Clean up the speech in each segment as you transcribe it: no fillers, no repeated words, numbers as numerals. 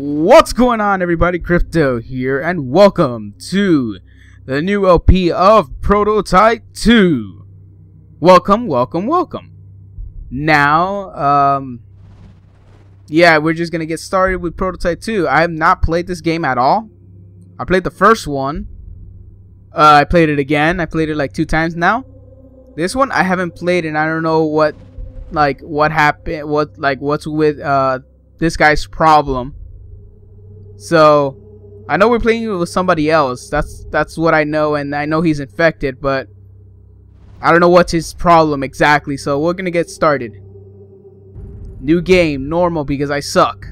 What's going on, everybody? Crypto here, and welcome to the new LP of Prototype 2. Welcome. Now, yeah, we're just gonna get started with Prototype 2. I have not played this game at all. I played the first one. I played it again. I played it like 2 times now. This one I haven't played, and I don't know what's with this guy's problem. So I know we're playing with somebody else. That's what I know, and I know he's infected, but I don't know what's his problem exactly. So we're gonna get started. New game, normal, because I suck.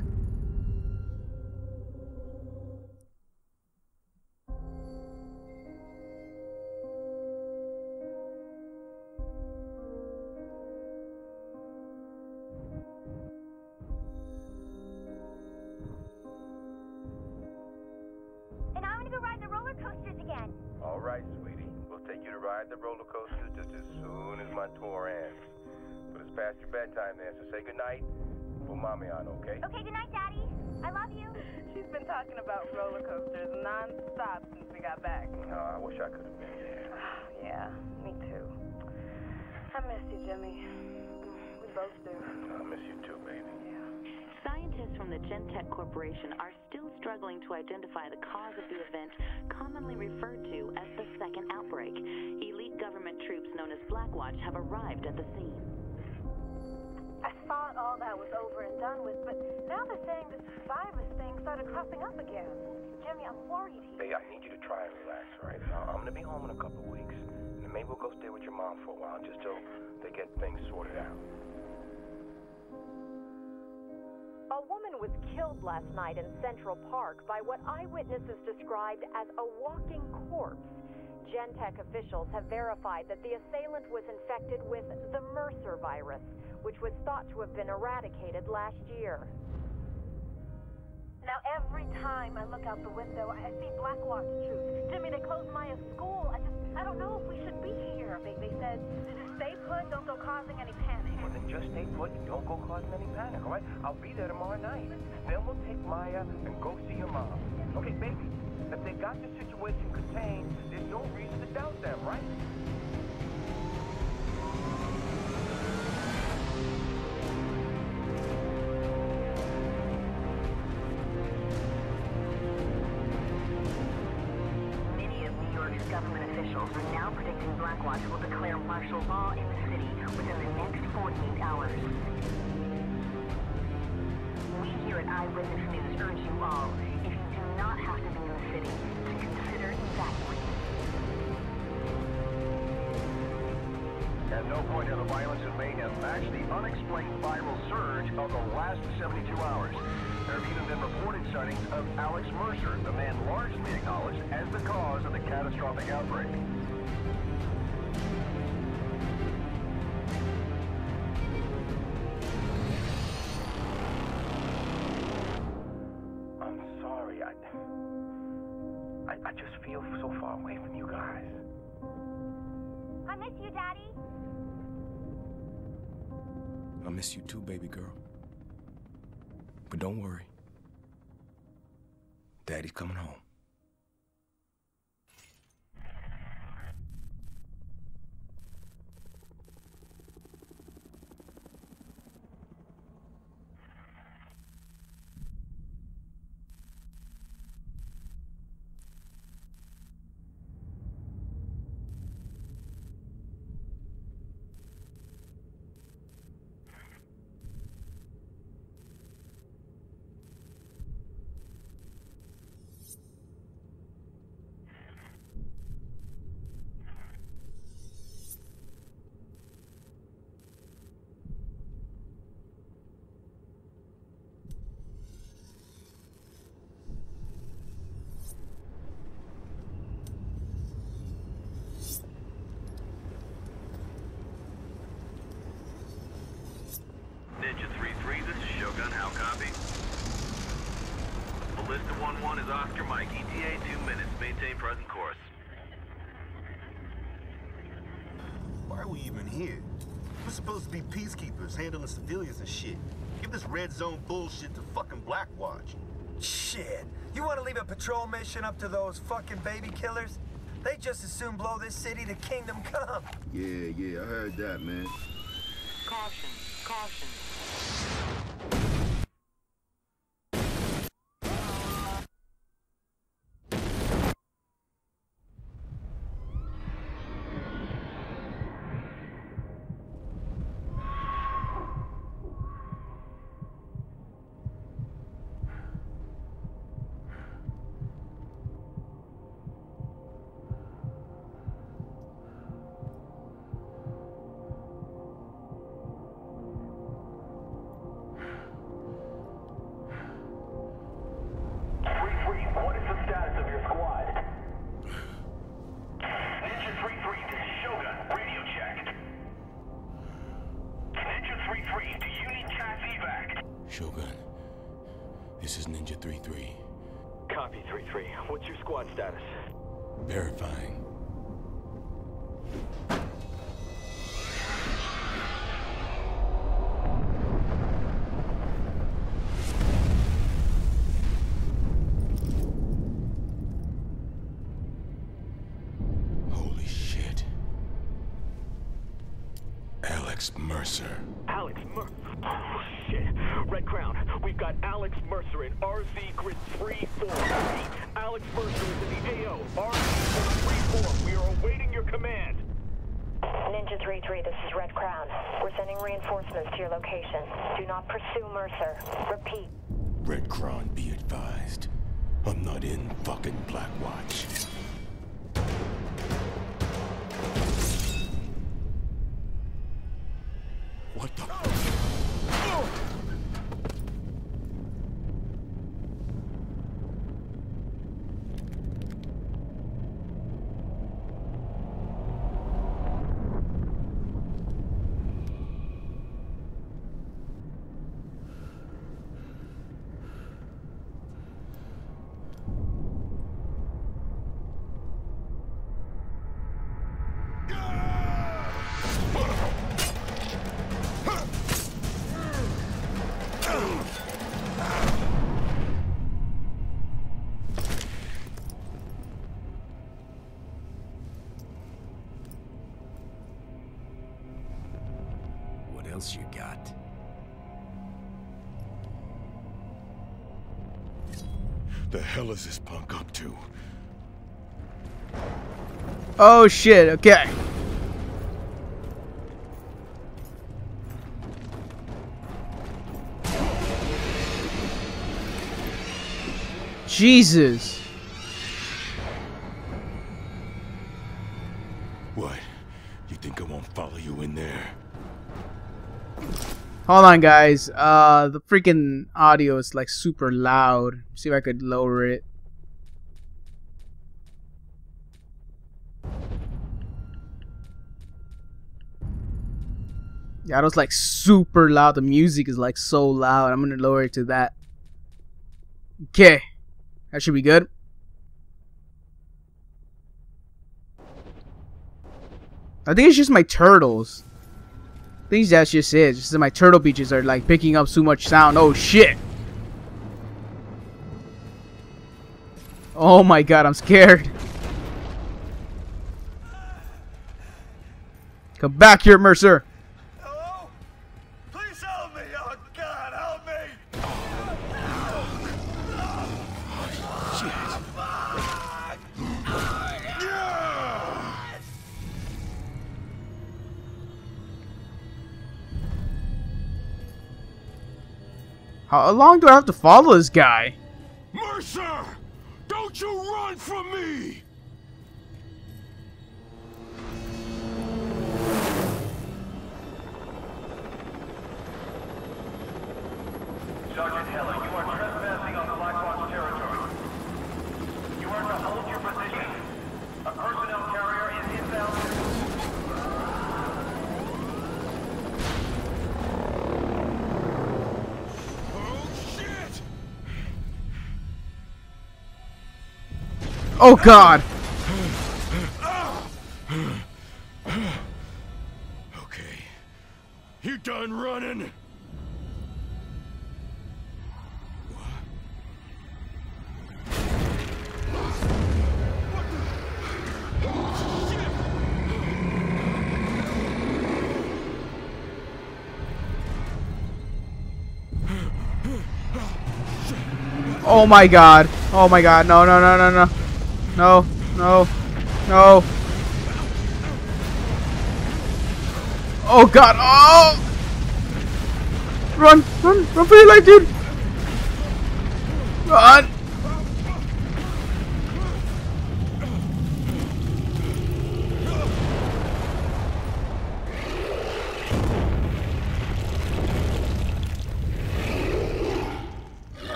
Scientists from the Gentech Corporation are still struggling to identify the cause of the event commonly referred to as the second outbreak. Elite government troops known as Blackwatch have arrived at the scene. I thought all that was over and done with, but now they're saying this virus thing started cropping up again. Jimmy, I'm worried here. Hey, I need you to try and relax, right? I'm gonna be home in a couple weeks, and maybe we'll go stay with your mom for a while just till they get things sorted out. A woman was killed last night in Central Park by what eyewitnesses described as a walking corpse. Gentech officials have verified that the assailant was infected with the Mercer virus, which was thought to have been eradicated last year. Now every time I look out the window, I see Blackwatch troops. Jimmy, they closed Maya's school. I don't know if we should be here. They said, stay put, don't go causing any panic. Well, then just stay put and don't go causing any panic, all right? I'll be there tomorrow night. Then we'll take Maya and go see your mom. Okay, baby, if they got the situation contained, there's no reason to doubt them, right? Government officials are now predicting Blackwatch will declare martial law in the city within the next 48 hours. We here at Eyewitness News urge you all, if you do not have to be in the city, to consider evacuating. At no point in the violence in mayhem matched the unexplained viral surge of the last 72 hours. There have even been reported sightings of Alex Mercer, the man largely acknowledged as the cause of the catastrophic outbreak. I'm sorry, I just feel so far away from you guys. I miss you, Daddy. I miss you too, baby girl. But don't worry. Daddy's coming home. Handling civilians and shit. Give this red zone bullshit to fucking Blackwatch. Shit. You want to leave a patrol mission up to those fucking baby killers? They just as soon blow this city to kingdom come. Yeah, I heard that, man. Caution, caution. Mercer. Alex Mercer. Oh, shit. Red Crown, we've got Alex Mercer in RZ Grid 348. Alex Mercer is in the AO. RZ Grid 34. We are awaiting your command. Ninja 33, this is Red Crown. We're sending reinforcements to your location. Do not pursue Mercer. Repeat. Red Crown, be advised. I'm not in fucking Blackwatch. What the? What the hell is this punk up to? Oh shit, okay. Jesus. What? You think I won't follow you in there? Hold on, guys. The freaking audio is like super loud. See if I could lower it. Yeah, it was like super loud. The music is like so loud. I'm gonna lower it to that. Okay, that should be good. I think it's just my turtles. I think that's just it. Just that my turtle beaches are like picking up too much sound. Oh shit! Oh my god, I'm scared. Come back here, Mercer. Hello? Please help me! Oh god, help me! Oh, shit. How long do I have to follow this guy? Mercer! Don't you run from me! Sergeant Heller, you are trespassing on the Blackwatch territory. You are to hold your position. A personnel carrier is inbound. Oh god. Okay. You done running? Oh my god. Oh my god. No, no, no, no, no. No, no, no. Oh god. Oh! Run, run, run for your life, dude. Run.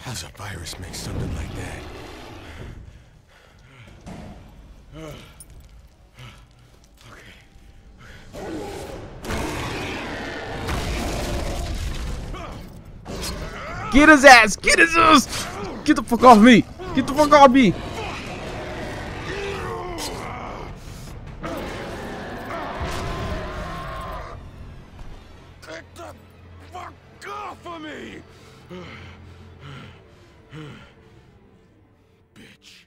How's a virus make something like that? Get his ass! Get his ass! Get the fuck off me! Get the fuck off me! Get the fuck off of me! Bitch.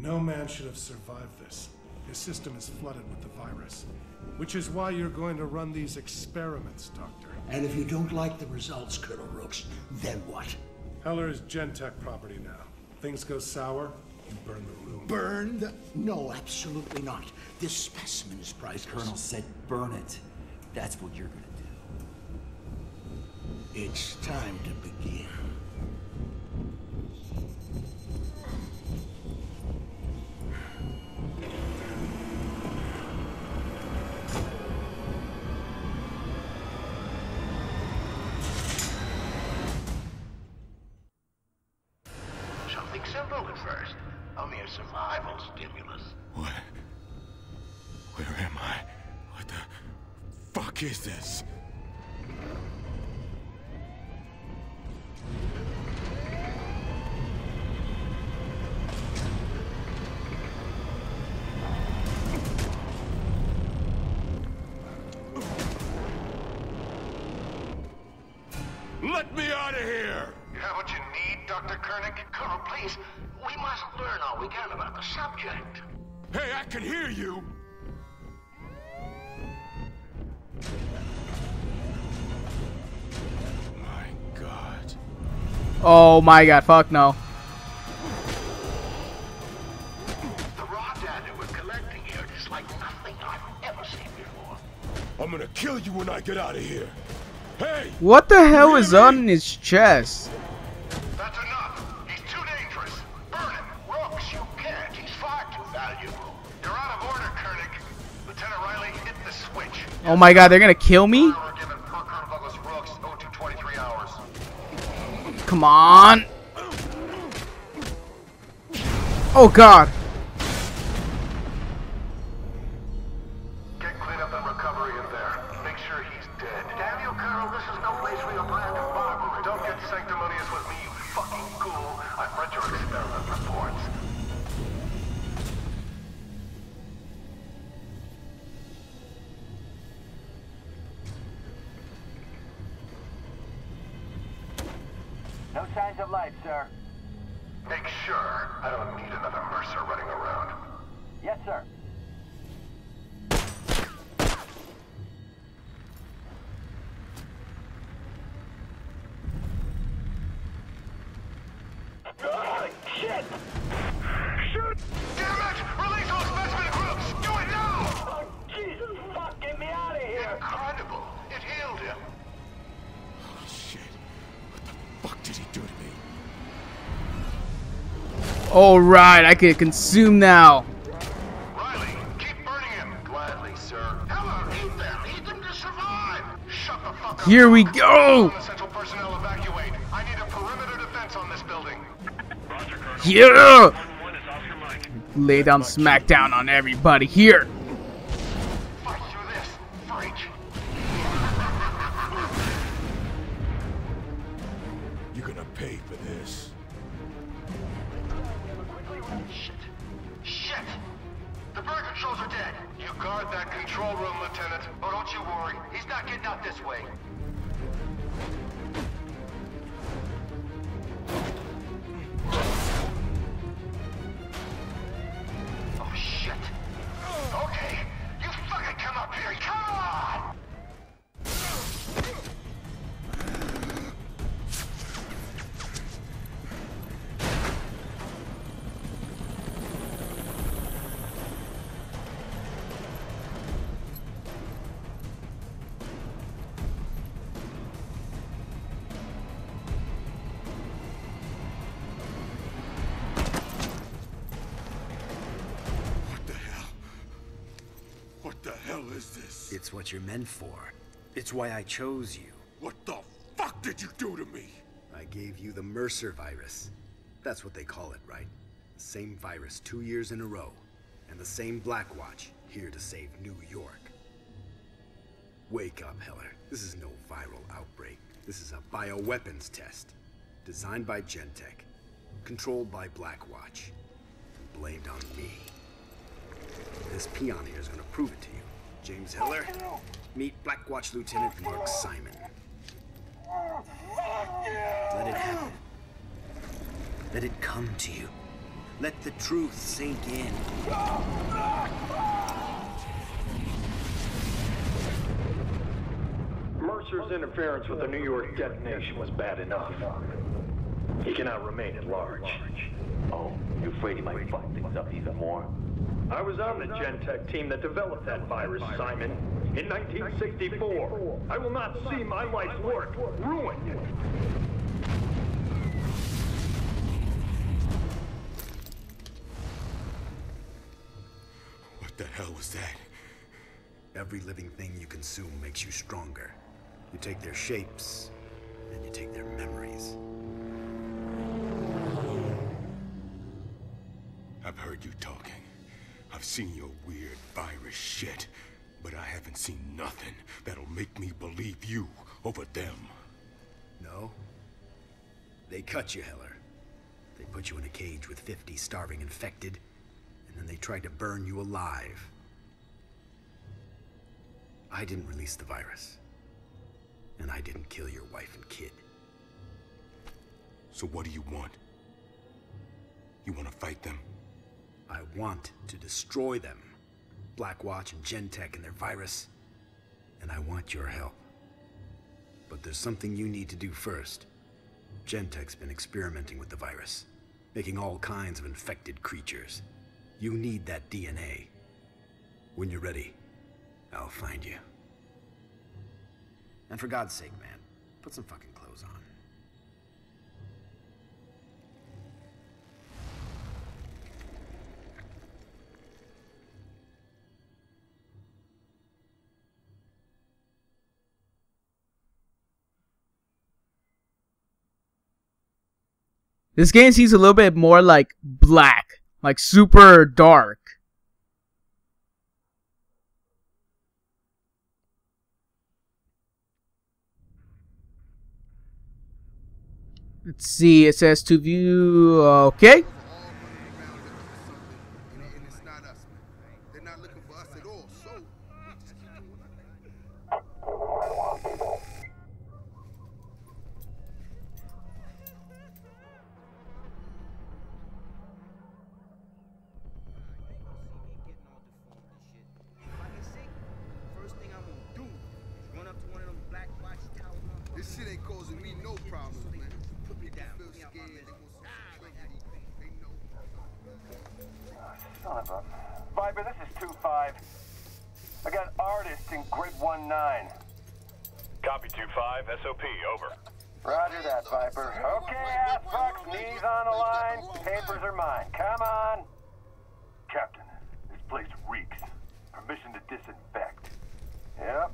No man should have survived this. Your system is flooded with the virus, which is why you're going to run these experiments, Doctor. And if you don't like the results, Colonel Rooks, then what? Heller is Gentech property now. Things go sour, you burn the room. Burn the... No, absolutely not. This specimen is priceless. Colonel said burn it. That's what you're gonna do. It's time to begin. Let me out of here! You have what you need, Dr. Koenig? Colonel, please, we must learn all we can about the subject. Hey, I can hear you! My god. Oh my god, fuck no. The raw data we're collecting here is like nothing I've ever seen before. I'm gonna kill you when I get out of here. Hey, what the hell is on his chest? That's enough. He's too dangerous. Burn him. Rooks, you can't. He's far too valuable. You're out of order, Koenig. Lieutenant Riley, hit the switch. Oh my god, they're gonna kill me? Come on. Oh god. Don't get sanctimonious with me, you fucking ghoul. I've read your experiment reports. No signs of life, sir. Make sure I don't need another Mercer running around. Yes, sir. All right, I can consume now. Riley, keep burning him. Gladly, sir. Heller, eat them to survive. Shut the fuck up. Here we go. Essential personnel evacuate. I need a perimeter defense on this building. Roger, Colonel. Yeah. Lay down smackdown on everybody here. Fight through this, freak. You're gonna pay for this. Shit! The bird controls are dead. You guard that control room, Lieutenant. Oh, don't you worry. He's not getting out this way. Oh, shit. Okay, you fucking come up here. Come on! It's what you're meant for. It's why I chose you. What the fuck did you do to me? I gave you the Mercer virus. That's what they call it, right? The same virus 2 years in a row. And the same Blackwatch, here to save New York. Wake up, Heller. This is no viral outbreak. This is a bioweapons test. Designed by Gentech. Controlled by Blackwatch. And blamed on me. This peon here is going to prove it to you. James Heller, meet Blackwatch Lieutenant Mark Simon. Let it happen. Let it come to you. Let the truth sink in. Mercer's interference with the New York detonation was bad enough. He cannot remain at large. Oh, you're afraid he might fuck things up even more? I was on the Gentech team that developed that virus, Simon, in 1964. I will not see my life's work ruined. What the hell was that? Every living thing you consume makes you stronger. You take their shapes, and you take their memories. I've heard you talking. I've seen your weird virus shit, but I haven't seen nothing that'll make me believe you over them. No? They cut you, Heller. They put you in a cage with 50 starving infected, and then they tried to burn you alive. I didn't release the virus, and I didn't kill your wife and kid. So what do you want? You want to fight them? I want to destroy them, Blackwatch and Gentech and their virus, and I want your help. But there's something you need to do first. Gentech's been experimenting with the virus, making all kinds of infected creatures. You need that DNA. When you're ready, I'll find you. And for God's sake, man, put some fucking clothes on. This game seems a little bit more like black, like super dark. Let's see, it says to view, okay. son of a... Viber, this is 2-5. I got artists in grid 1-9. Copy 2-5, SOP, over. Roger that, Viper. Okay, ass bucks, knees on the line, papers are mine. Come on! Captain, this place reeks. Permission to disinfect. Yep,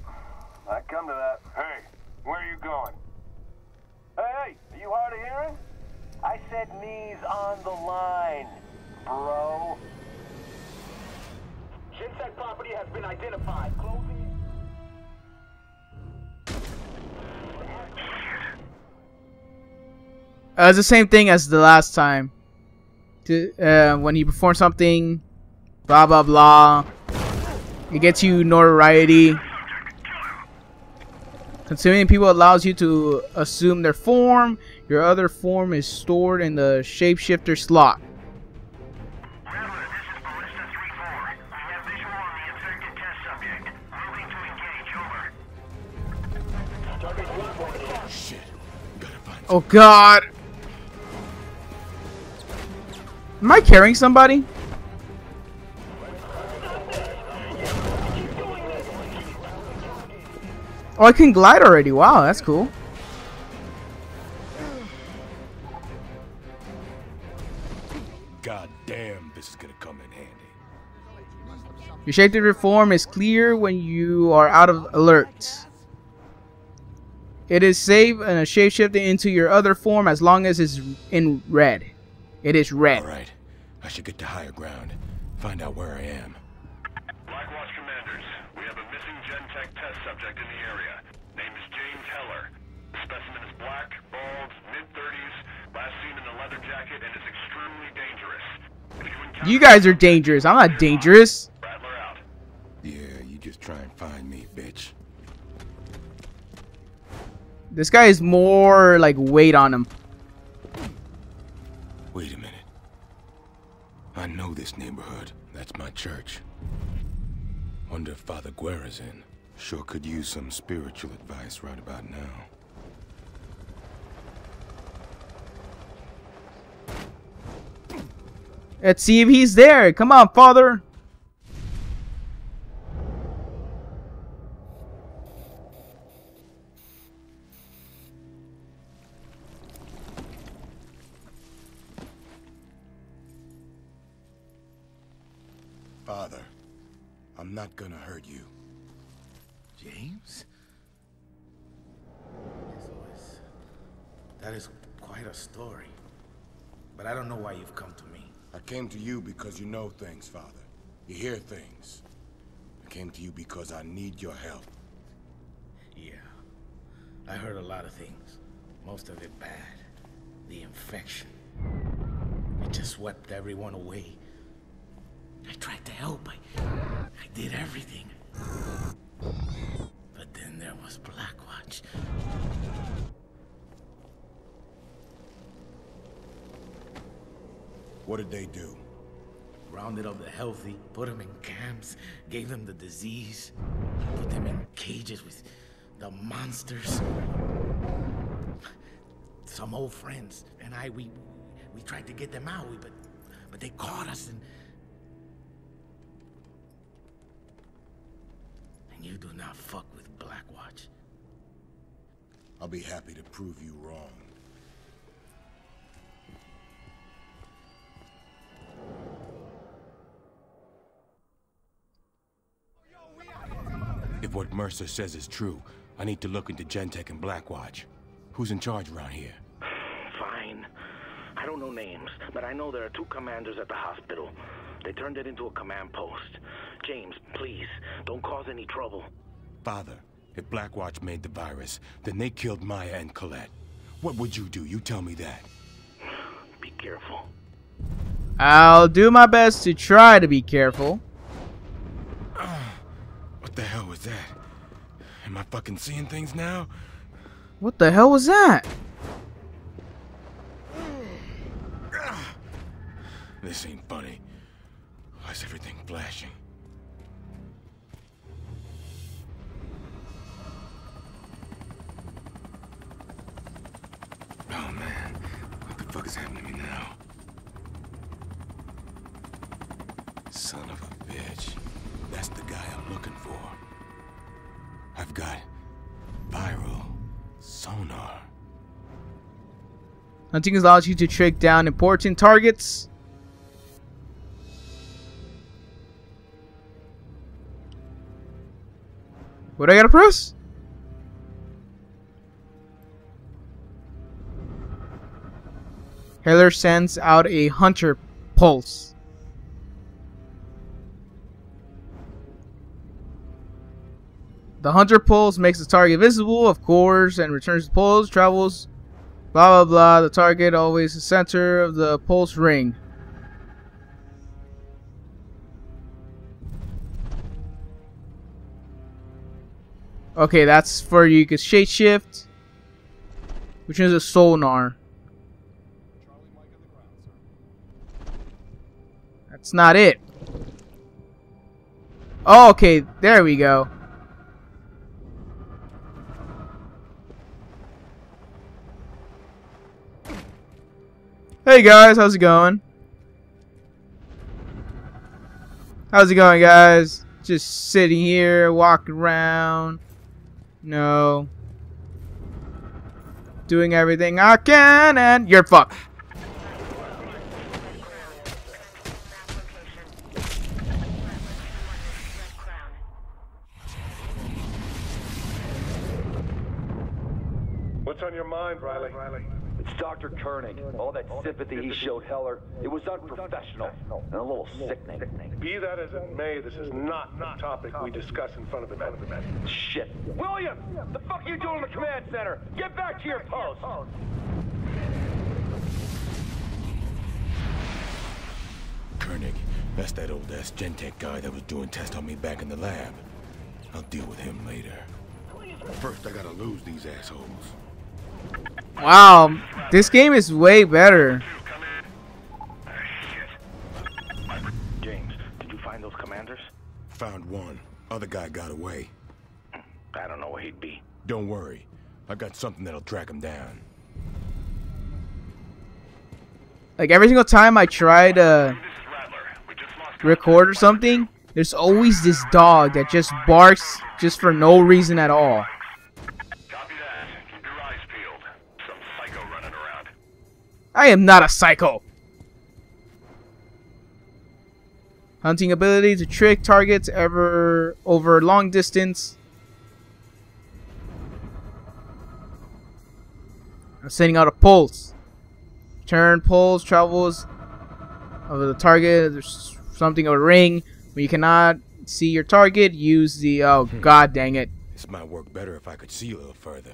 I come to that. Hey, where are you going? Hey, are you hard of hearing? I said knees on the line, bro. Gentech property has been identified. Closing it. It's the same thing as the last time. When you perform something, blah blah blah, it gets you notoriety. Consuming people allows you to assume their form. Your other form is stored in the shapeshifter slot. Oh god! Am I carrying somebody? Oh, I can glide already. Wow, that's cool. God damn, this is gonna come in handy. Your shaped reform is clear when you are out of alert. It is safe and a shapeshifting into your other form as long as it's in red. It is red. All right, I should get to higher ground. Find out where I am. Blackwatch commanders, we have a missing Gentech test subject in the area. Name is James Heller. The specimen is black, bald, mid-30s, last seen in a leather jacket, and is extremely dangerous. If you guys are dangerous. I'm not dangerous. Rattler out. Yeah, you just try and find me, bitch. This guy is more like weight on him. Wait a minute. I know this neighborhood. That's my church. Wonder if Father Guerra's in. Sure could use some spiritual advice right about now. Let's see if he's there. Come on, Father. Father, I'm not gonna hurt you. James? That is quite a story. But I don't know why you've come to me. I came to you because you know things, Father. You hear things. I came to you because I need your help. Yeah. I heard a lot of things. Most of it bad. The infection. It just swept everyone away. I tried to help. I did everything. But then there was Blackwatch. What did they do? Rounded up the healthy, put them in camps, gave them the disease, put them in cages with the monsters. Some old friends and I, we tried to get them out, but they caught us and... You do not fuck with Blackwatch. I'll be happy to prove you wrong. If what Mercer says is true, I need to look into Gentech and Blackwatch. Who's in charge around here? Fine. I don't know names, but I know there are two commanders at the hospital. They turned it into a command post. James, please, don't cause any trouble. Father, if Blackwatch made the virus, then they killed Maya and Colette. What would you do? You tell me that. Be careful. I'll do my best to try to be careful. What the hell was that? Am I fucking seeing things now? What the hell was that? This ain't funny. Why is everything flashing? Oh man, what the fuck is happening to me now? Son of a bitch. That's the guy I'm looking for. I've got viral sonar. Hunting allows you to track down important targets. What do I gotta press? Heller sends out a hunter pulse. The hunter pulse makes the target visible, of course, and returns the pulse, travels, blah blah blah. The target always the center of the pulse ring. Okay, that's for you can shapeshift, which is a sonar. That's not it. Oh, okay, there we go. Hey guys, how's it going? How's it going, guys? Just sitting here, walking around. No. Doing everything I can, and you're fucked. What's on your mind, Riley? It's Dr. Koenig. All that sympathy he showed Heller, it was unprofessional and a little sickening. Be that as it may, this is not the topic we discuss in front of the men. Shit. William! The fuck are you doing in the command center? Get back to your post! Koenig, that's that old-ass Gentech guy that was doing tests on me back in the lab. I'll deal with him later. First, I gotta lose these assholes. Wow, this game is way better. James, did you find those commanders? Found one. Other guy got away. I don't know where he'd be. Don't worry. I got something that'll track him down. Like every single time I try to record or something, there's always this dog that just barks just for no reason at all. I am not a psycho. Hunting ability to trick targets ever over long distance. I'm sending out a pulse. Turn pulse travels over the target. There's something of a ring when you cannot see your target. Use the oh god dang it. This might work better if I could see a little further.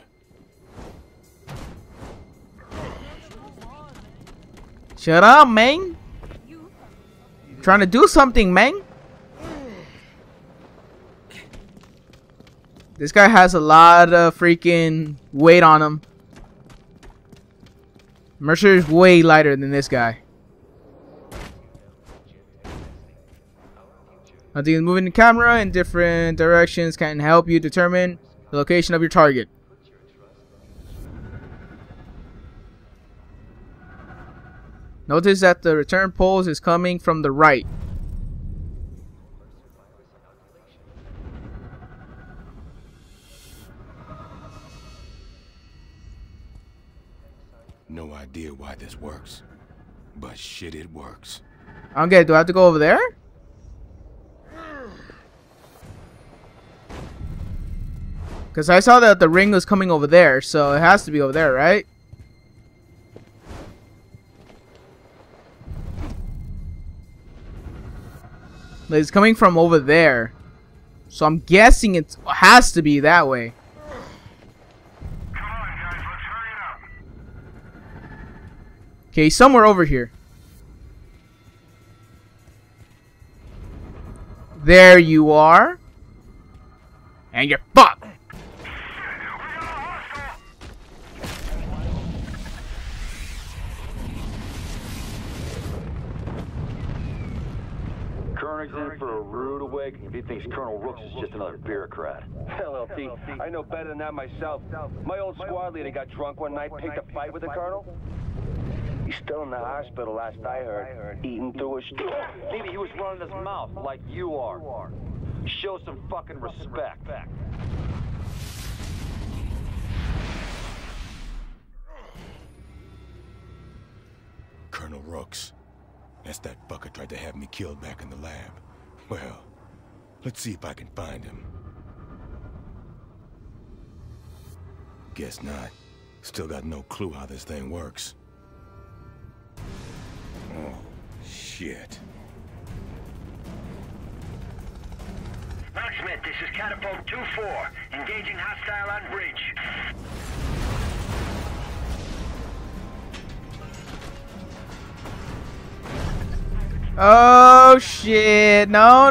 Shut up, man. I'm trying to do something, man. This guy has a lot of freaking weight on him. Mercer is way lighter than this guy. I think moving the camera in different directions can help you determine the location of your target. Notice that the return pulse is coming from the right. No idea why this works, but shit, it works. I don't get it. Do I have to go over there? Because I saw that the ring was coming over there, so it has to be over there, right? It's coming from over there, so I'm guessing it has to be that way. Come on, guys, let's hurry it up. Okay, somewhere over here. There you are, and you're fucked. In for a rude awakening if he thinks Colonel Rooks is just another bureaucrat. LLT, I know better than that myself. My old squad leader got drunk one night, picked a fight with the colonel. He's still in the hospital last I heard, eating through his throat. Maybe he was running his mouth like you are. Show some fucking respect. Colonel Rooks. That's that fucker tried to have me killed back in the lab. Well, let's see if I can find him. Guess not. Still got no clue how this thing works. Oh, shit. Locksmith, this is Catapult 2-4. Engaging hostile on bridge. Oh, shit. No.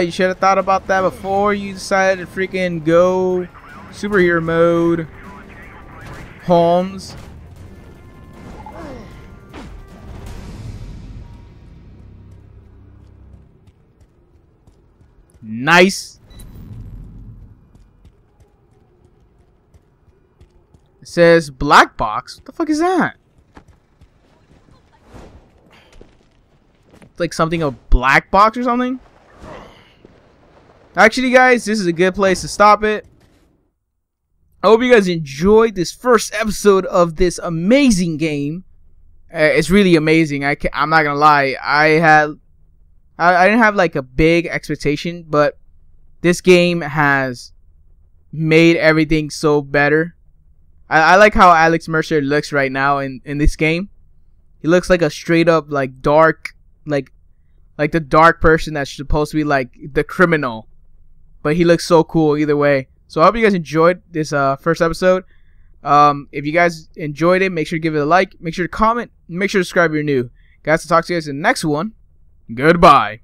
You should have thought about that before you decided to freaking go superhero mode, Holmes. Nice. It says black box. What the fuck is that? It's like something a black box or something. Actually, guys, this is a good place to stop it. I hope you guys enjoyed this first episode of this amazing game. It's really amazing. I'm not gonna lie. I didn't have like a big expectation, but this game has made everything so better. I like how Alex Mercer looks right now in this game. He looks like a straight up like dark, like the dark person that's supposed to be like the criminal. But he looks so cool either way. So I hope you guys enjoyed this first episode. If you guys enjoyed it, make sure to give it a like. Make sure to comment. Make sure to subscribe if you're new. Guys, I'll talk to you guys in the next one. Goodbye.